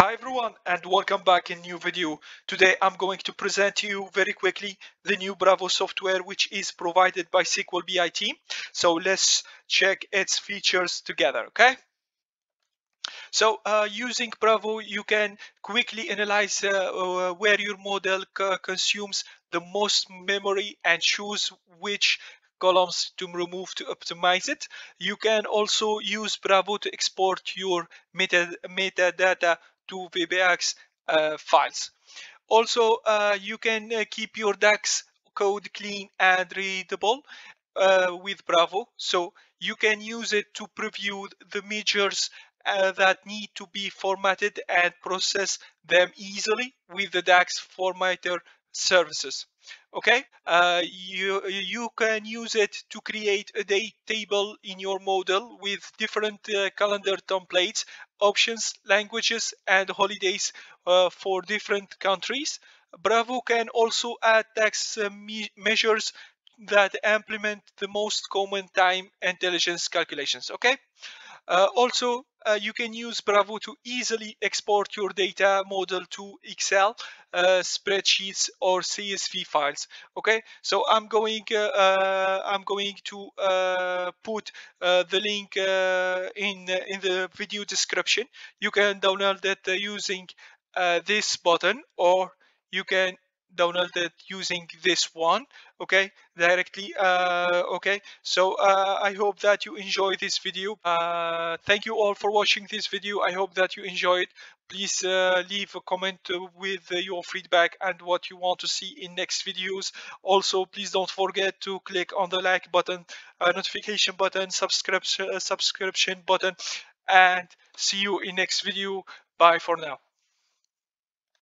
Hi everyone and welcome back in a new video. Today I'm going to present to you very quickly the new Bravo software which is provided by SQL BI team. So let's check its features together, okay? So using Bravo, you can quickly analyze where your model consumes the most memory and choose which columns to remove to optimize it. You can also use Bravo to export your metadata to VBX files. Also, you can keep your DAX code clean and readable with Bravo. So you can use it to preview the measures that need to be formatted and process them easily with the DAX formatter services. Okay, you can use it to create a date table in your model with different calendar templates, options, languages, and holidays for different countries. Bravo can also add tax measures that implement the most common time intelligence calculations. Okay, also you can use Bravo to easily export your data model to Excel spreadsheets or CSV files. Okay, so I'm going to put the link in the video description. You can download that using this button, or you can download that using this one, okay, directly. Okay, so I hope that you enjoy this video. Thank you all for watching this video. I hope that you enjoy it. Please leave a comment with your feedback and what you want to see in next videos. Also, please don't forget to click on the like button, notification button, subscription button, and see you in next video. Bye for now.